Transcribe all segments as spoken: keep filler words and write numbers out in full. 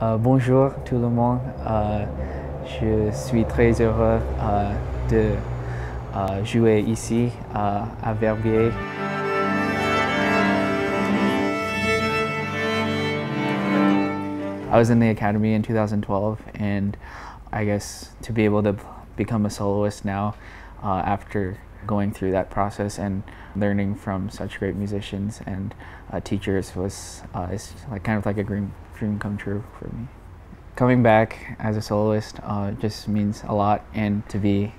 Uh, bonjour tout le monde, uh, je suis très heureux uh, de uh, jouer ici uh, à Verbier. I was in the academy in two thousand twelve, and I guess to be able to become a soloist now uh, after going through that process and learning from such great musicians and uh, teachers was uh, is like kind of like a dream, dream come true for me. Coming back as a soloist uh, just means a lot, and to be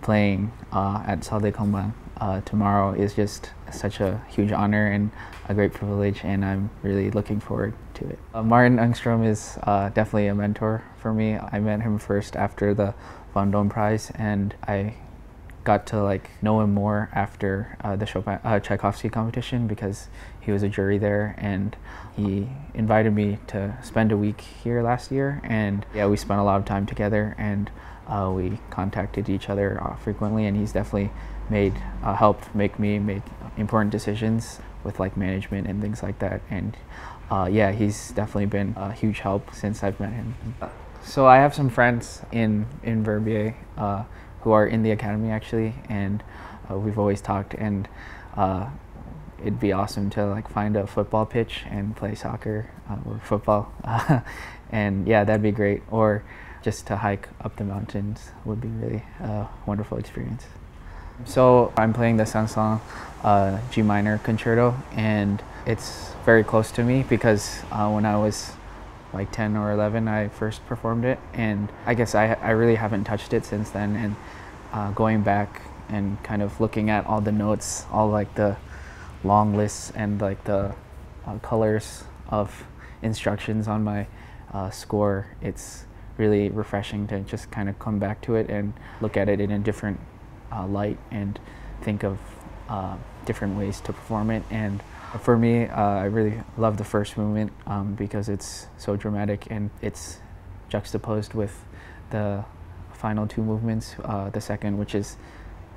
playing uh, at Salle des Combins uh, tomorrow is just such a huge honor and a great privilege, and I'm really looking forward to it. Uh, Martin Engstrom is uh, definitely a mentor for me. I met him first after the Vandome Prize, and I got to like know him more after uh, the Chopin, uh, Tchaikovsky competition because he was a jury there, and he invited me to spend a week here last year, and yeah, we spent a lot of time together, and uh, we contacted each other uh, frequently, and he's definitely made uh, helped make me make important decisions with like management and things like that, and uh, yeah, he's definitely been a huge help since I've met him. So I have some friends in in Verbier uh, who are in the academy actually, and uh, we've always talked, and uh, it'd be awesome to like find a football pitch and play soccer uh, or football uh, and yeah, that'd be great, or just to hike up the mountains would be really a wonderful experience. So I'm playing the Saint-Saëns uh, G minor concerto, and it's very close to me because uh, when I was like ten or eleven, I first performed it, and I guess I, I really haven't touched it since then, and uh, going back and kind of looking at all the notes, all like the long lists and like the uh, colors of instructions on my uh, score, it's really refreshing to just kind of come back to it and look at it in a different uh, light and think of uh, different ways to perform it. And for me, uh, I really love the first movement um, because it's so dramatic, and it's juxtaposed with the final two movements, uh, the second, which is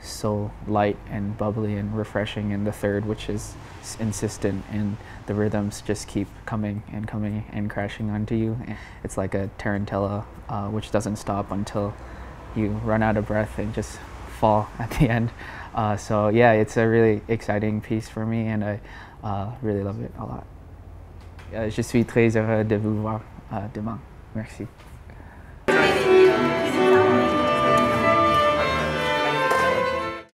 so light and bubbly and refreshing, and the third, which is insistent, and the rhythms just keep coming and coming and crashing onto you. It's like a tarantella, uh, which doesn't stop until you run out of breath and just fall at the end. Uh, so yeah, it's a really exciting piece for me, and I uh, really love it a lot. Uh, je suis très heureux de vous voir uh, demain. Merci.